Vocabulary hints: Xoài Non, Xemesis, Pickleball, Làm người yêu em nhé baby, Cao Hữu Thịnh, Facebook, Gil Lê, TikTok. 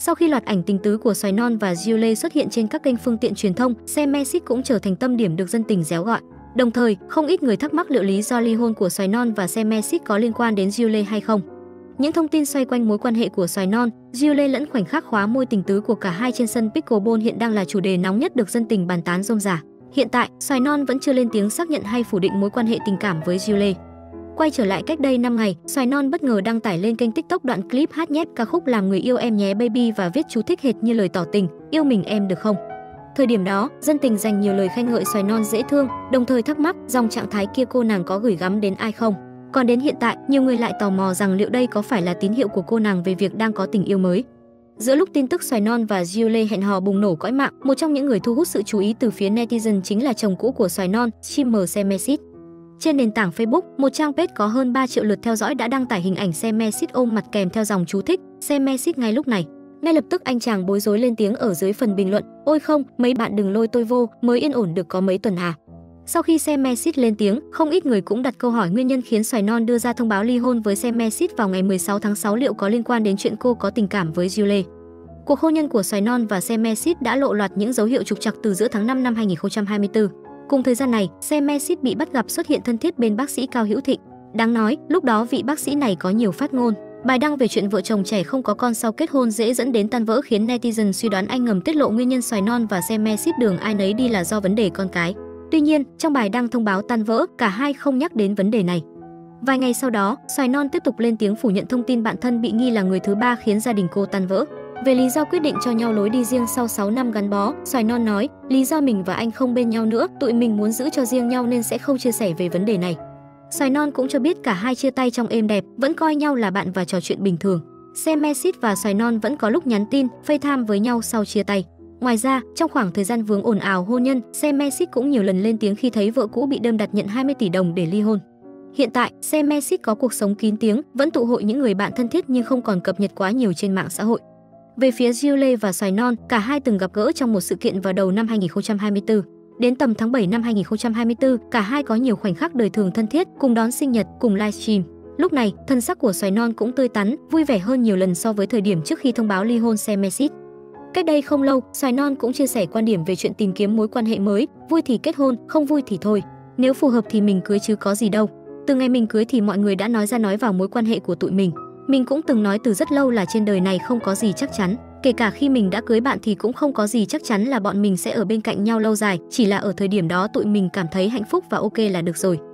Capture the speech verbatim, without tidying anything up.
Sau khi loạt ảnh tình tứ của Xoài Non và Gil Lê xuất hiện trên các kênh phương tiện truyền thông, Xemesis cũng trở thành tâm điểm được dân tình réo gọi. Đồng thời, không ít người thắc mắc liệu lý do ly hôn của Xoài Non và Xemesis có liên quan đến Gil Lê hay không. Những thông tin xoay quanh mối quan hệ của Xoài Non, Gil Lê lẫn khoảnh khắc khóa môi tình tứ của cả hai trên sân Pickleball hiện đang là chủ đề nóng nhất được dân tình bàn tán rôm rả. Hiện tại, Xoài Non vẫn chưa lên tiếng xác nhận hay phủ định mối quan hệ tình cảm với Gil Lê. Quay trở lại cách đây năm ngày, Xoài Non bất ngờ đăng tải lên kênh TikTok đoạn clip hát nhép ca khúc Làm Người Yêu Em Nhé Baby và viết chú thích hệt như lời tỏ tình, yêu mình em được không? Thời điểm đó, dân tình dành nhiều lời khen ngợi Xoài Non dễ thương, đồng thời thắc mắc dòng trạng thái kia cô nàng có gửi gắm đến ai không. Còn đến hiện tại, nhiều người lại tò mò rằng liệu đây có phải là tín hiệu của cô nàng về việc đang có tình yêu mới. Giữa lúc tin tức Xoài Non và Gil Lê hẹn hò bùng nổ cõi mạng, một trong những người thu hút sự chú ý từ phía netizen chính là chồng cũ của Xoài Non, streamer Xemesis. Trên nền tảng Facebook, một trang page có hơn ba triệu lượt theo dõi đã đăng tải hình ảnh Xemesis ôm mặt kèm theo dòng chú thích Xemesis ngay lúc này. Ngay lập tức anh chàng bối rối lên tiếng ở dưới phần bình luận: "Ôi không, mấy bạn đừng lôi tôi vô, mới yên ổn được có mấy tuần à?" Sau khi Xemesis lên tiếng, không ít người cũng đặt câu hỏi nguyên nhân khiến Xoài Non đưa ra thông báo ly hôn với Xemesis vào ngày mười sáu tháng sáu liệu có liên quan đến chuyện cô có tình cảm với Gil Lê. Cuộc hôn nhân của Xoài Non và Xemesis đã lộ loạt những dấu hiệu trục trặc từ giữa tháng năm năm hai nghìn không trăm hai mươi tư. Cùng thời gian này, Xemesis bị bắt gặp xuất hiện thân thiết bên bác sĩ Cao Hữu Thịnh. Đáng nói, lúc đó vị bác sĩ này có nhiều phát ngôn. Bài đăng về chuyện vợ chồng trẻ không có con sau kết hôn dễ dẫn đến tan vỡ khiến netizen suy đoán anh ngầm tiết lộ nguyên nhân Xoài Non và Xemesis đường ai nấy đi là do vấn đề con cái. Tuy nhiên, trong bài đăng thông báo tan vỡ, cả hai không nhắc đến vấn đề này. Vài ngày sau đó, Xoài Non tiếp tục lên tiếng phủ nhận thông tin bạn thân bị nghi là người thứ ba khiến gia đình cô tan vỡ. Về lý do quyết định cho nhau lối đi riêng sau sáu năm gắn bó, Xoài Non nói: "Lý do mình và anh không bên nhau nữa, tụi mình muốn giữ cho riêng nhau nên sẽ không chia sẻ về vấn đề này." Xoài Non cũng cho biết cả hai chia tay trong êm đẹp, vẫn coi nhau là bạn và trò chuyện bình thường. Xemesis và Xoài Non vẫn có lúc nhắn tin, FaceTime với nhau sau chia tay. Ngoài ra, trong khoảng thời gian vướng ồn ào hôn nhân, Xemesis cũng nhiều lần lên tiếng khi thấy vợ cũ bị đâm đặt nhận hai mươi tỷ đồng để ly hôn. Hiện tại, Xemesis có cuộc sống kín tiếng, vẫn tụ hội những người bạn thân thiết nhưng không còn cập nhật quá nhiều trên mạng xã hội. Về phía Gil Lê và Xoài Non, cả hai từng gặp gỡ trong một sự kiện vào đầu năm hai nghìn không trăm hai mươi tư. Đến tầm tháng bảy năm hai nghìn không trăm hai mươi tư, cả hai có nhiều khoảnh khắc đời thường thân thiết, cùng đón sinh nhật, cùng livestream. Lúc này, thân sắc của Xoài Non cũng tươi tắn, vui vẻ hơn nhiều lần so với thời điểm trước khi thông báo ly hôn Xemesis. Cách đây không lâu, Xoài Non cũng chia sẻ quan điểm về chuyện tìm kiếm mối quan hệ mới, vui thì kết hôn, không vui thì thôi. Nếu phù hợp thì mình cưới chứ có gì đâu. Từ ngày mình cưới thì mọi người đã nói ra nói vào mối quan hệ của tụi mình. Mình cũng từng nói từ rất lâu là trên đời này không có gì chắc chắn. Kể cả khi mình đã cưới bạn thì cũng không có gì chắc chắn là bọn mình sẽ ở bên cạnh nhau lâu dài. Chỉ là ở thời điểm đó tụi mình cảm thấy hạnh phúc và ok là được rồi.